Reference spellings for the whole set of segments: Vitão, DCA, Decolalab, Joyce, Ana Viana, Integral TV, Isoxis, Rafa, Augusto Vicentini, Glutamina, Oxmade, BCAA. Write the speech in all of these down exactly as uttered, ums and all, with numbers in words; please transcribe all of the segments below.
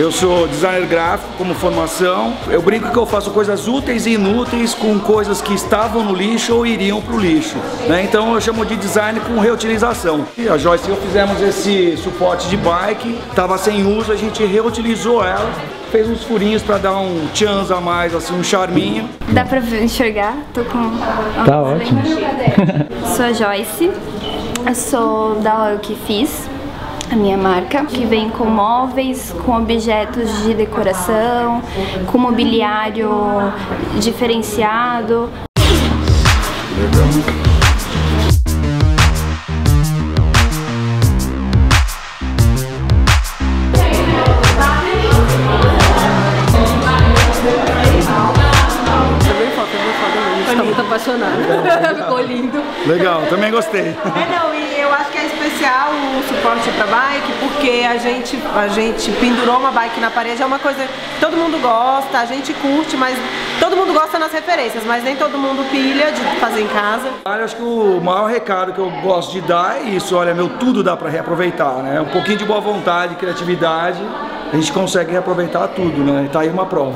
Eu sou designer gráfico como formação. Eu brinco que eu faço coisas úteis e inúteis com coisas que estavam no lixo ou iriam para o lixo, né? Então eu chamo de design com reutilização. E a Joyce e eu fizemos esse suporte de bike, estava sem uso, a gente reutilizou ela, fez uns furinhos para dar um chance a mais, assim, um charminho. Dá para enxergar? Tô com... Tá ótimo. Sou a Joyce, eu sou da Eu Que Fiz, a minha marca, que vem com móveis, com objetos de decoração, com mobiliário diferenciado. Legal. Apaixonada, ficou lindo. Legal, também gostei. É, não, e eu acho que é especial o suporte para bike, porque a gente, a gente pendurou uma bike na parede, é uma coisa que todo mundo gosta, a gente curte, mas todo mundo gosta nas referências, mas nem todo mundo pilha de fazer em casa. Olha, acho que o maior recado que eu gosto de dar é isso, olha, meu, tudo dá para reaproveitar, né? Um pouquinho de boa vontade, criatividade, a gente consegue reaproveitar tudo, né? Tá aí uma prova.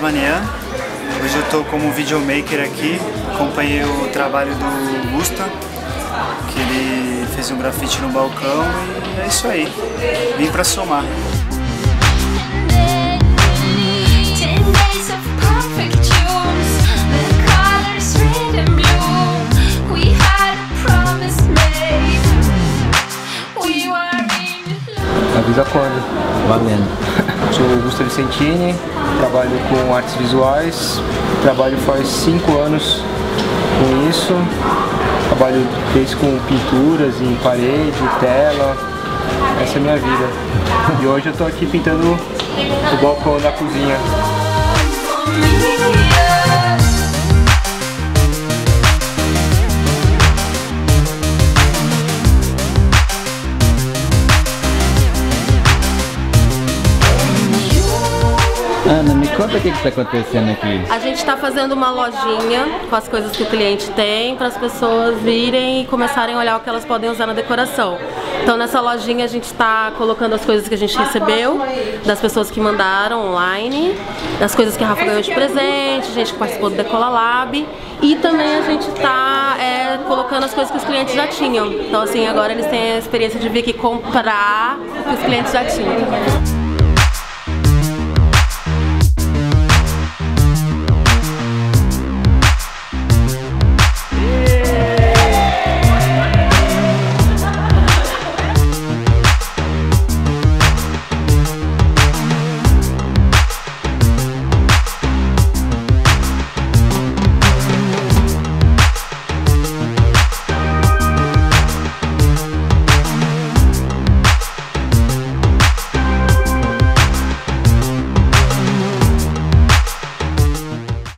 Manhã. Hoje eu estou como videomaker aqui, acompanhei o trabalho do Augusto, que ele fez um grafite no balcão e é isso aí, vim para somar. Avisa quando? Valendo. Sou Augusto Vicentini, trabalho com artes visuais, trabalho faz cinco anos com isso, trabalho desde com pinturas em parede, tela, essa é a minha vida. E hoje eu estou aqui pintando o balcão da cozinha. Ana, me conta o que está acontecendo aqui. A gente está fazendo uma lojinha com as coisas que o cliente tem, para as pessoas virem e começarem a olhar o que elas podem usar na decoração. Então nessa lojinha a gente está colocando as coisas que a gente recebeu, das pessoas que mandaram online, das coisas que a Rafa ganhou de presente, gente que participou do Decolalab, e também a gente está é, colocando as coisas que os clientes já tinham. Então assim, agora eles têm a experiência de vir aqui comprar o que os clientes já tinham.